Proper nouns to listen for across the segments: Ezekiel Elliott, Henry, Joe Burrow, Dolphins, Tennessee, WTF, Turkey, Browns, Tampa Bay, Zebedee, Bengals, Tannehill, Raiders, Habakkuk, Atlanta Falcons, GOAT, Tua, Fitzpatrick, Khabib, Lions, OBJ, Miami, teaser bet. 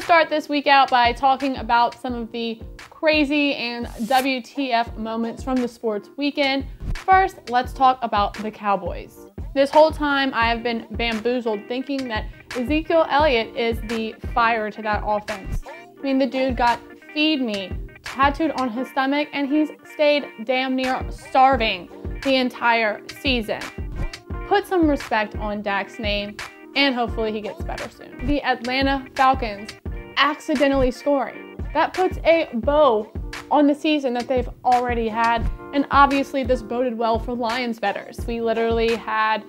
gonna start this week out by talking about some of the crazy and WTF moments from the sports weekend. First, let's talk about the Cowboys. This whole time I have been bamboozled thinking that Ezekiel Elliott is the fire to that offense. I mean, the dude got "Feed Me" tattooed on his stomach and he's stayed damn near starving the entire season. Put some respect on Dak's name and hopefully he gets better soon. The Atlanta Falcons accidentally scoring. That puts a bow on the season that they've already had, and obviously this boded well for Lions bettors. We literally had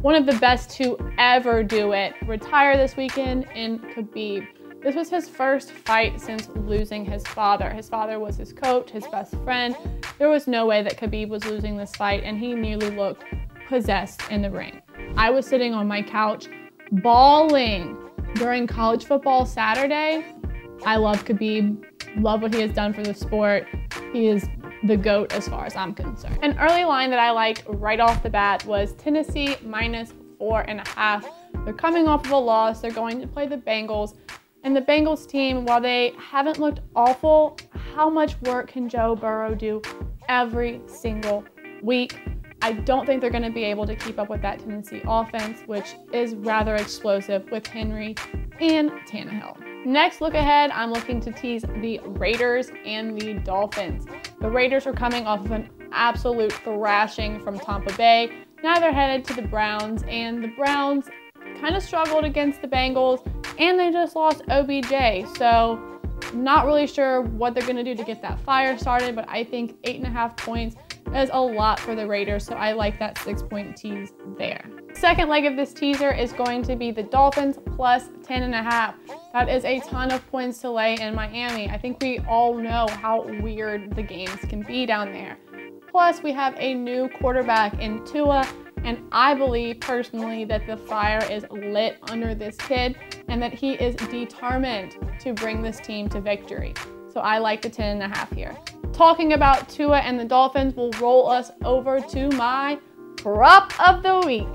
one of the best to ever do it retire this weekend in Khabib. This was his first fight since losing his father. His father was his coach, his best friend. There was no way that Khabib was losing this fight, and he nearly looked possessed in the ring. I was sitting on my couch bawling during college football Saturday. I love Khabib, love what he has done for the sport. He is the GOAT as far as I'm concerned. An early line that I liked right off the bat was Tennessee -4.5. They're coming off of a loss. They're going to play the Bengals. And the Bengals team, while they haven't looked awful, how much work can Joe Burrow do every single week? I don't think they're going to be able to keep up with that Tennessee offense, which is rather explosive with Henry and Tannehill. Next look ahead, I'm looking to tease the Raiders and the Dolphins. The Raiders are coming off of an absolute thrashing from Tampa Bay. Now they're headed to the Browns, and the Browns kind of struggled against the Bengals, and they just lost OBJ. So not really sure what they're going to do to get that fire started, but I think 8.5 points is a lot for the Raiders, so I like that 6-point tease there. Second leg of this teaser is going to be the Dolphins +10.5. That is a ton of points to lay in Miami. I think we all know how weird the games can be down there. Plus, we have a new quarterback in Tua, and I believe personally that the fire is lit under this kid and that he is determined to bring this team to victory. So I like the 10.5 here. Talking about Tua and the Dolphins will roll us over to my prop of the week.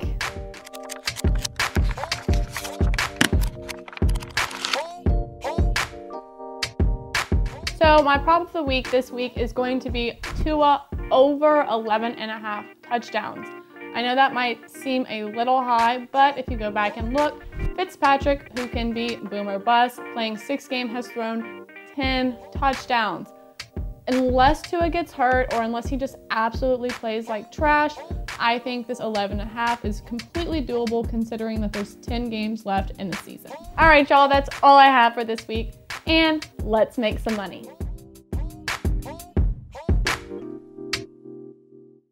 So my prop of the week this week is going to be Tua over 11.5 touchdowns. I know that might seem a little high, but if you go back and look, Fitzpatrick, who can be boom or bust, playing 6 games, has thrown 10 touchdowns. Unless Tua gets hurt or unless he just absolutely plays like trash, I think this 11.5 is completely doable considering that there's 10 games left in the season. All right, y'all, that's all I have for this week, and let's make some money.